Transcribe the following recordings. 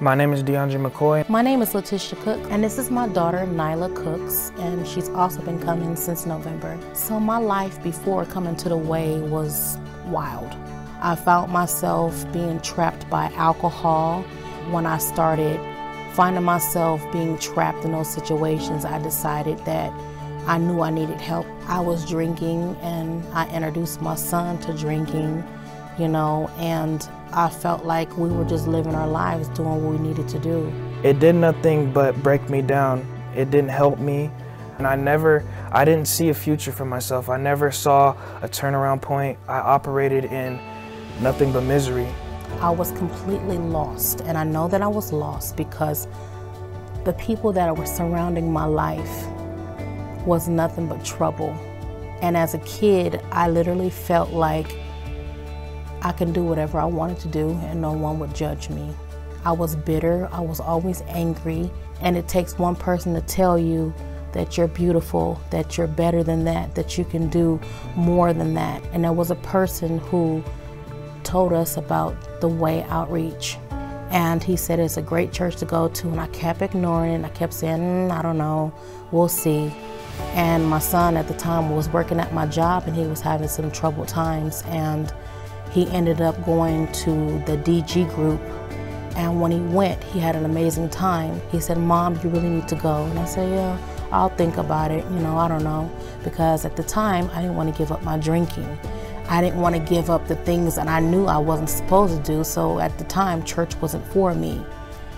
My name is DeAndre McCoy. My name is Letitia Cook, and this is my daughter, Nyla Cooks, and she's also been coming since November. So my life before coming to The Way was wild. I found myself being trapped by alcohol. When I started finding myself being trapped in those situations, I decided that I knew I needed help. I was drinking, and I introduced my son to drinking, you know, and I felt like we were just living our lives doing what we needed to do. It did nothing but break me down. It didn't help me, and I didn't see a future for myself. I never saw a turnaround point. I operated in nothing but misery. I was completely lost, and I know that I was lost because the people that were surrounding my life was nothing but trouble. And as a kid, I literally felt like I can do whatever I wanted to do and no one would judge me. I was bitter, I was always angry, and it takes one person to tell you that you're beautiful, that you're better than that you can do more than that. And there was a person who told us about The Way Outreach, and he said it's a great church to go to, and I kept ignoring it, and I kept saying, I don't know, we'll see. And my son at the time was working at my job, and he was having some troubled times, and he ended up going to the DG group, and when he went, he had an amazing time. He said, "Mom, you really need to go." And I said, "Yeah, I'll think about it, you know, I don't know." Because at the time, I didn't want to give up my drinking. I didn't want to give up the things that I knew I wasn't supposed to do, so at the time, church wasn't for me.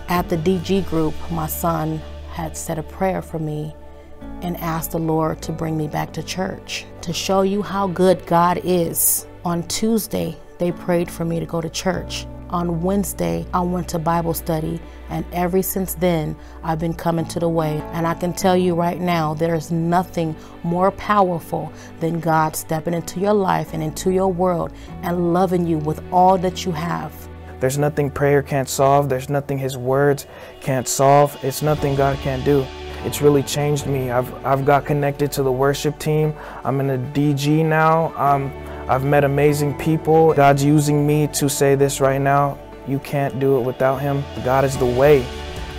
At the DG group, my son had said a prayer for me and asked the Lord to bring me back to church. To show you how good God is, on Tuesday, they prayed for me to go to church. On Wednesday, I went to Bible study, and ever since then, I've been coming to The Way. And I can tell you right now, there's nothing more powerful than God stepping into your life and into your world and loving you with all that you have. There's nothing prayer can't solve. There's nothing His words can't solve. It's nothing God can't do. It's really changed me. I've got connected to the worship team. I'm in a DG now. I've met amazing people. God's using me to say this right now. You can't do it without Him. God is the way.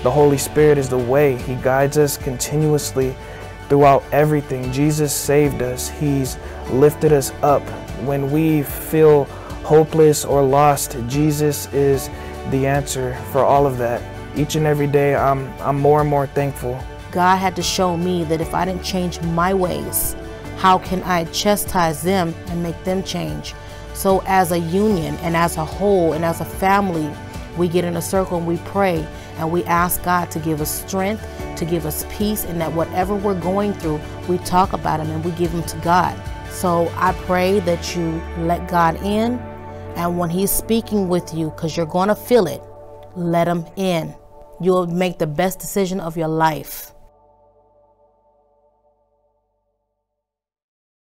The Holy Spirit is the way. He guides us continuously throughout everything. Jesus saved us. He's lifted us up. When we feel hopeless or lost, Jesus is the answer for all of that. Each and every day, I'm more and more thankful. God had to show me that if I didn't change my ways, how can I chastise them and make them change? So as a union and as a whole and as a family, we get in a circle and we pray and we ask God to give us strength, to give us peace, and that whatever we're going through, we talk about Him and we give them to God. So I pray that you let God in, and when He's speaking with you, because you're going to feel it, let Him in. You'll make the best decision of your life.